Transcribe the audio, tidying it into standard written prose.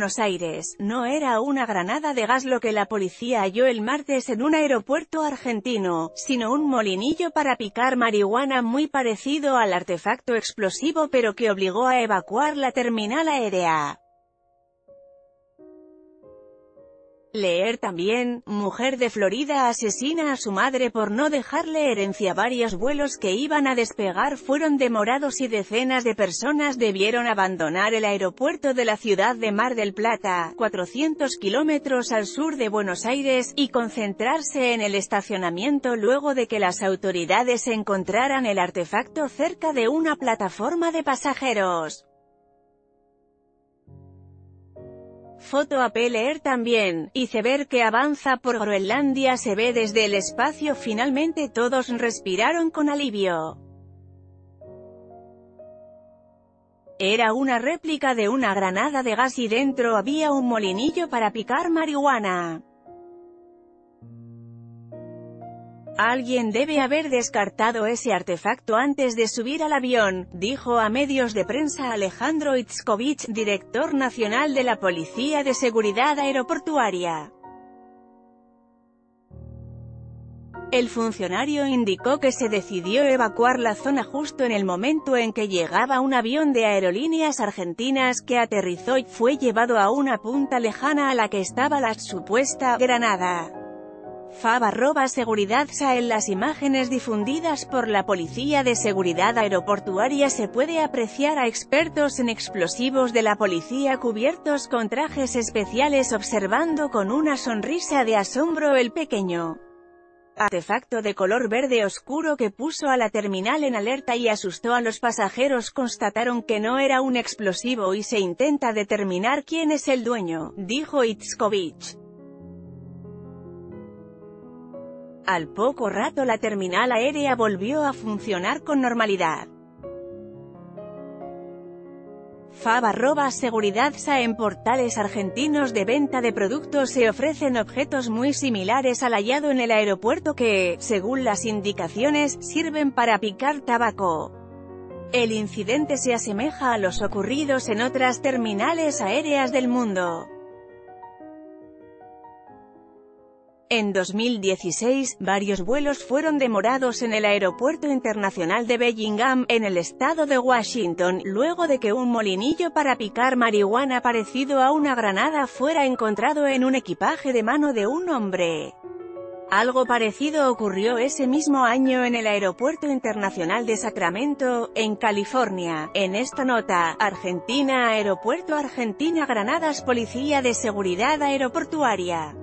Buenos Aires. No era una granada de gas lo que la policía halló el martes en un aeropuerto argentino, sino un molinillo para picar marihuana muy parecido al artefacto explosivo pero que obligó a evacuar la terminal aérea. Leer también: mujer de Florida asesina a su madre por no dejarle herencia. Varios vuelos que iban a despegar fueron demorados y decenas de personas debieron abandonar el aeropuerto de la ciudad de Mar del Plata, 400 kilómetros al sur de Buenos Aires, y concentrarse en el estacionamiento luego de que las autoridades encontraran el artefacto cerca de una plataforma de pasajeros. Foto AP. Leer también: iceberg que avanza por Groenlandia se ve desde el espacio. Finalmente todos respiraron con alivio. Era una réplica de una granada de gas y dentro había un molinillo para picar marihuana. Alguien debe haber descartado ese artefacto antes de subir al avión, dijo a medios de prensa Alejandro Itzkovich, director nacional de la Policía de Seguridad Aeroportuaria. El funcionario indicó que se decidió evacuar la zona justo en el momento en que llegaba un avión de Aerolíneas Argentinas que aterrizó y fue llevado a una punta lejana a la que estaba la supuesta granada. FABA.SEGURIDAD.SA. En las imágenes difundidas por la Policía de Seguridad Aeroportuaria se puede apreciar a expertos en explosivos de la policía cubiertos con trajes especiales observando con una sonrisa de asombro el pequeño artefacto de color verde oscuro que puso a la terminal en alerta y asustó a los pasajeros. Constataron que no era un explosivo y se intenta determinar quién es el dueño, dijo Itzkovich. Al poco rato la terminal aérea volvió a funcionar con normalidad. FABA.SEGURIDAD.SA. En portales argentinos de venta de productos se ofrecen objetos muy similares al hallado en el aeropuerto que, según las indicaciones, sirven para picar tabaco. El incidente se asemeja a los ocurridos en otras terminales aéreas del mundo. En 2016, varios vuelos fueron demorados en el Aeropuerto Internacional de Bellingham, en el estado de Washington, luego de que un molinillo para picar marihuana parecido a una granada fuera encontrado en un equipaje de mano de un hombre. Algo parecido ocurrió ese mismo año en el Aeropuerto Internacional de Sacramento, en California. En esta nota, Argentina, Aeropuerto Argentina, Granadas, Policía de Seguridad Aeroportuaria.